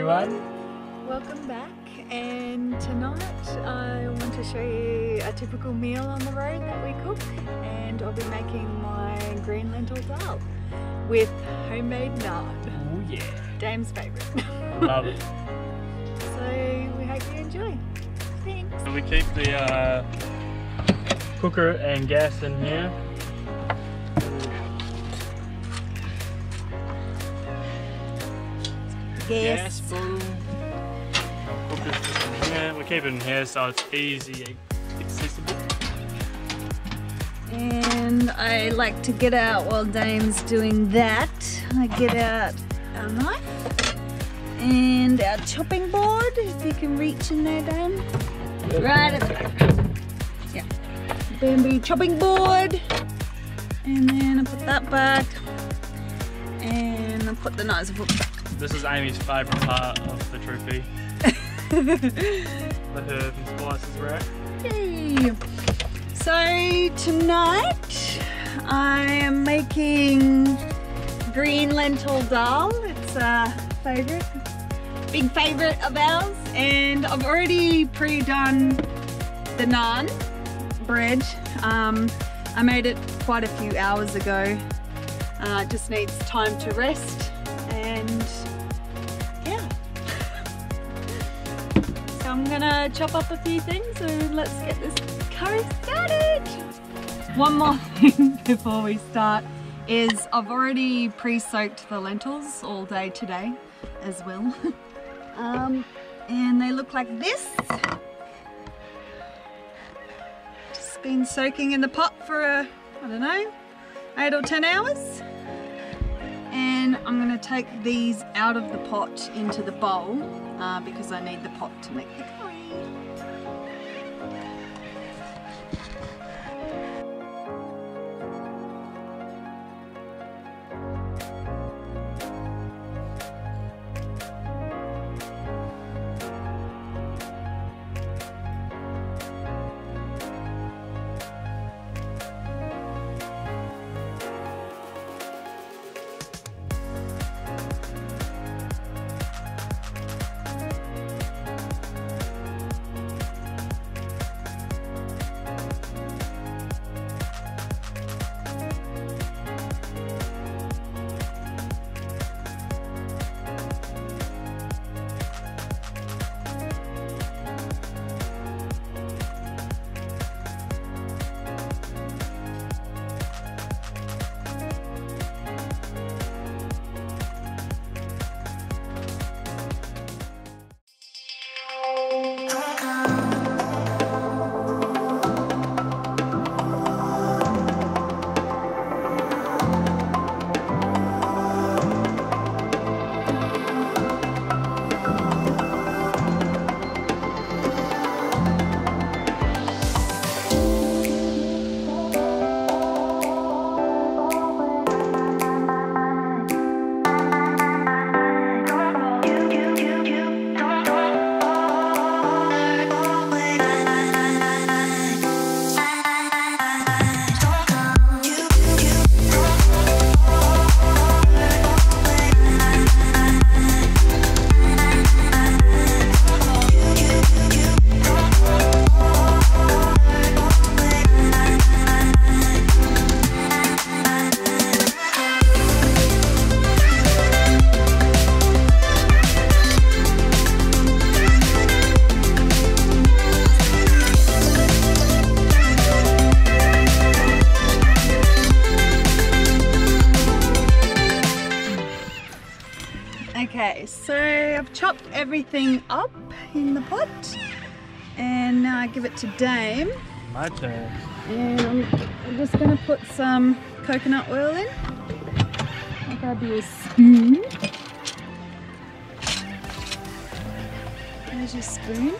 everyone. Welcome back, and tonight I want to show you a typical meal on the road that we cook, and I'll be making my green lentil dal with homemade naan. Oh yeah. Dame's favourite. Love it. So we hope you enjoy. Thanks. So we keep the cooker and gas in here. Yes. I'll cook this in here. We keep it in here so it's easy, accessible. And I like to get out while Dame's doing that. I get out our knife and our chopping board. If you can reach in there, Dame. Right at the back. Yeah. Bamboo chopping board. And then I put that back. And I put the knives back. This is Amy's favourite part of the trophy. The herb and spices rack. Yay! So tonight I am making green lentil dal. It's a favourite, big favourite of ours. And I've already pre-done the naan bread. I made it quite a few hours ago. It just needs time to rest. And yeah, so I'm gonna chop up a few things and let's get this curry started. One more thing before we start is I've already pre-soaked the lentils all day today as well. And they look like this. Just been soaking in the pot for, I don't know, 8 or 10 hours. And I'm going to take these out of the pot into the bowl because I need the pot to make the curry. Okay, so I've chopped everything up in the pot and now I give it to Dame. My turn. And I'm just going to put some coconut oil in. I'll grab you a spoon. There's your spoon.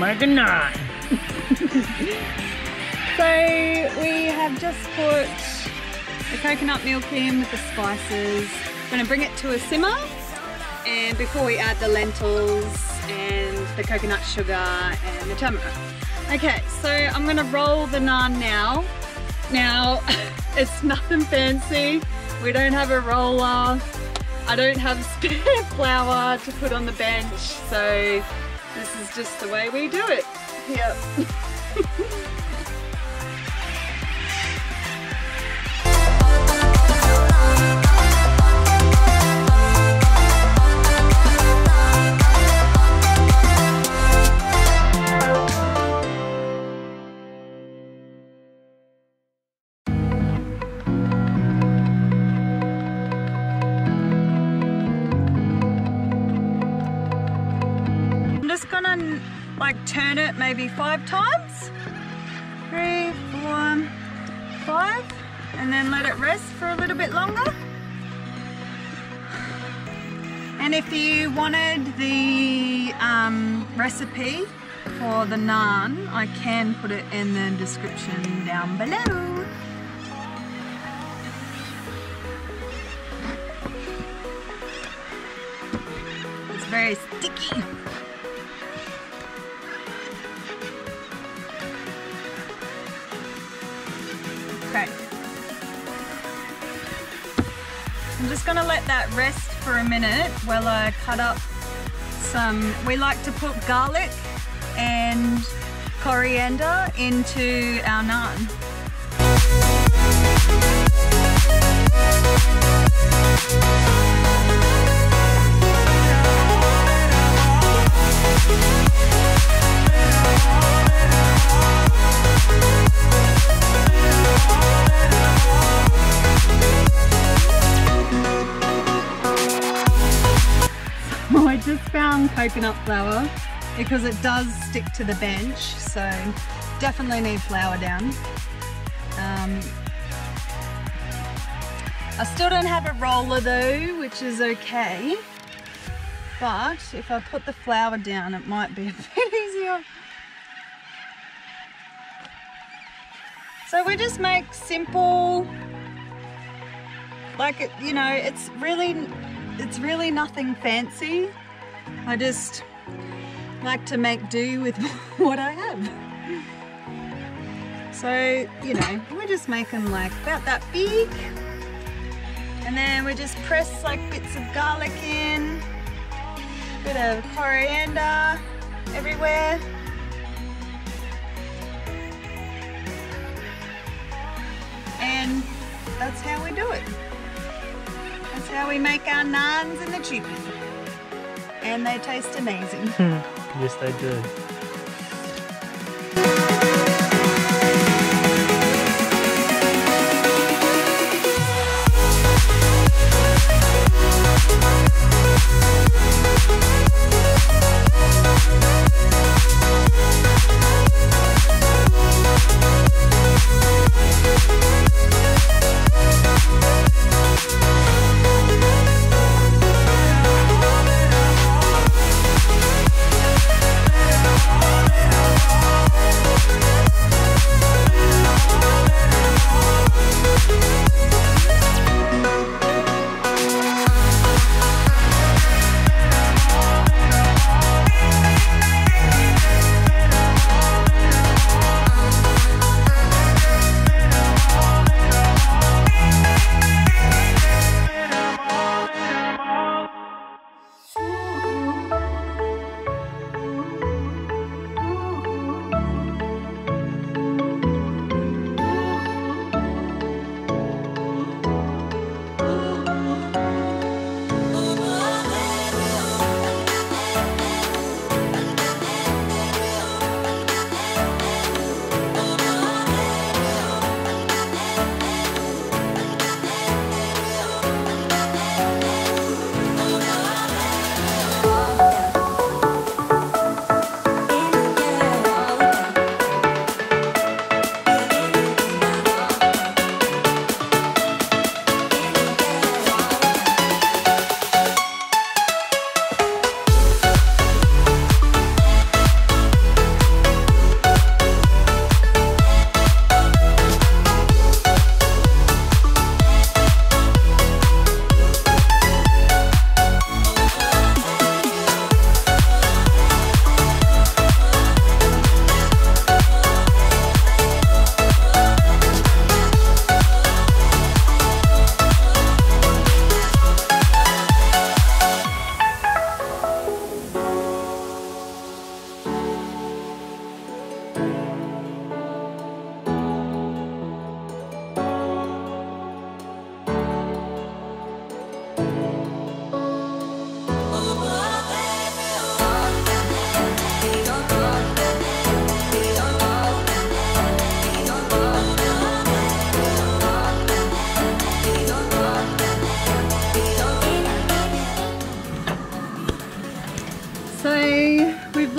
make a 9. So we have just put the coconut milk in with the spices. I'm going to bring it to a simmer, and before we add the lentils and the coconut sugar and the turmeric. Okay, so I'm going to roll the naan now. Now, it's nothing fancy. We don't have a roller. I don't have spare flour to put on the bench, so this is just the way we do it. Yep. Like turn it maybe 5 times, 3, 4, 5, and then let it rest for a little bit longer. And if you wanted the recipe for the naan, I can put it in the description down below. It's very sticky. Okay. I'm just going to let that rest for a minute while I cut up some. We like to put garlic and coriander into our naan. Coconut flour, because it does stick to the bench, so definitely need flour down. I still don't have a roller though, which is okay, but if I put the flour down it might be a bit easier. So we just make simple, like, it, you know, it's really nothing fancy. I just like to make do with what I have. So, you know, we just make them like about that big. And then we just press like bits of garlic in, bit of coriander everywhere. And that's how we do it. That's how we make our naans and the chickpeas. And they taste amazing. Yes, they do.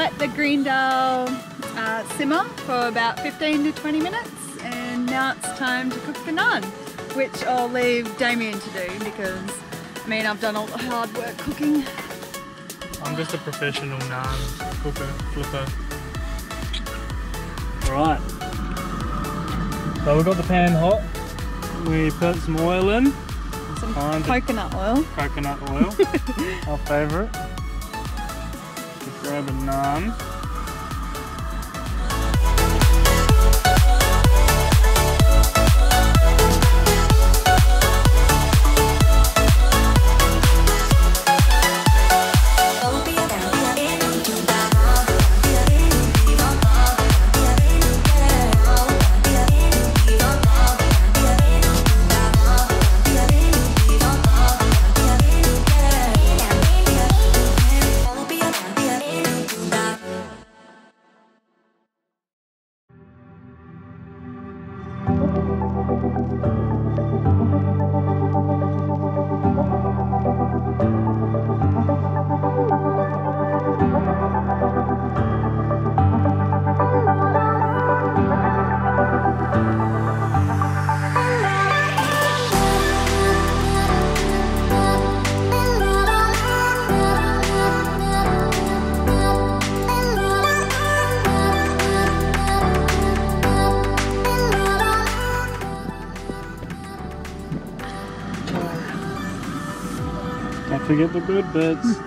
Let the green dal simmer for about 15 to 20 minutes, and now it's time to cook the naan, which I'll leave Damien to do because I've done all the hard work cooking. I'm just a professional naan cooker, flipper. Alright, so we've got the pan hot, we put some oil in. Some coconut oil. Coconut oil, our favourite. Grab a naan. Don't forget the good bits. So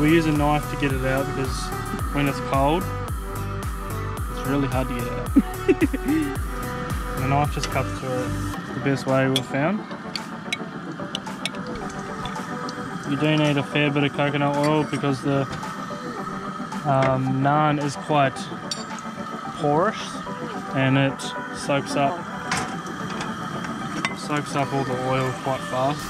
we use a knife to get it out because when it's cold, it's really hard to get it out. And the knife just cuts through it the best way we've found. You do need a fair bit of coconut oil because the naan is quite porous and it soaks up all the oil quite fast.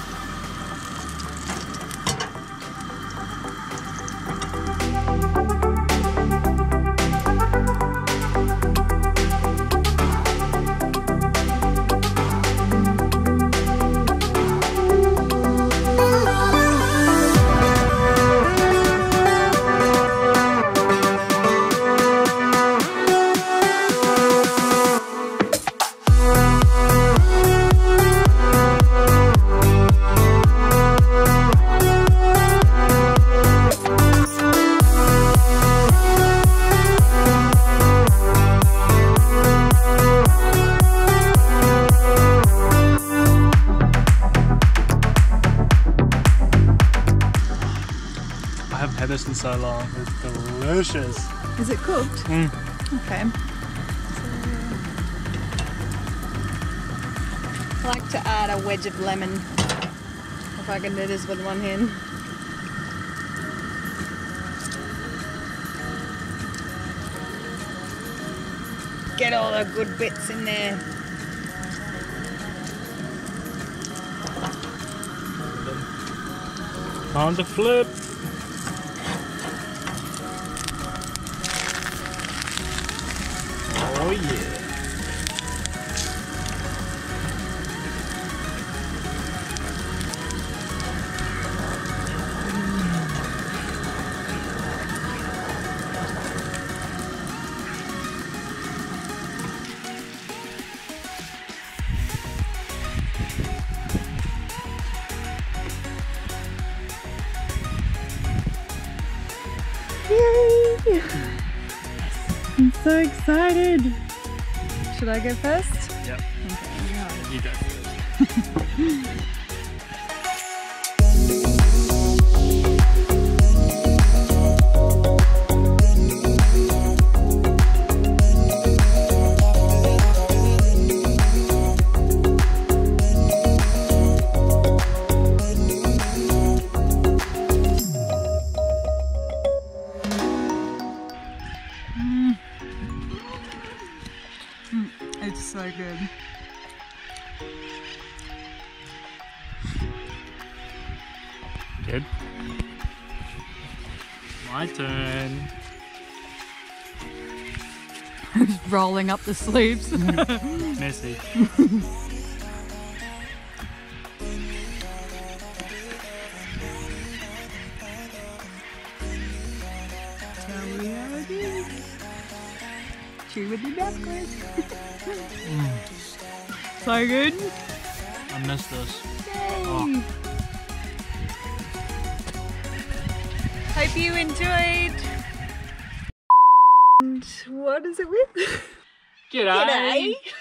In so long. It's delicious. Is it cooked? Mm. Okay. I like to add a wedge of lemon if I can do this with one hand. Get all the good bits in there. Time to flip. Oh yeah. Yay! I'm so excited. Should I go first? Yep. Okay, you go first. It's so good. Good. My turn. Just rolling up the sleeves. Messy. With your backwards. So good. I missed this. Oh. Hope you enjoyed. And what is it with? G'day. G'day.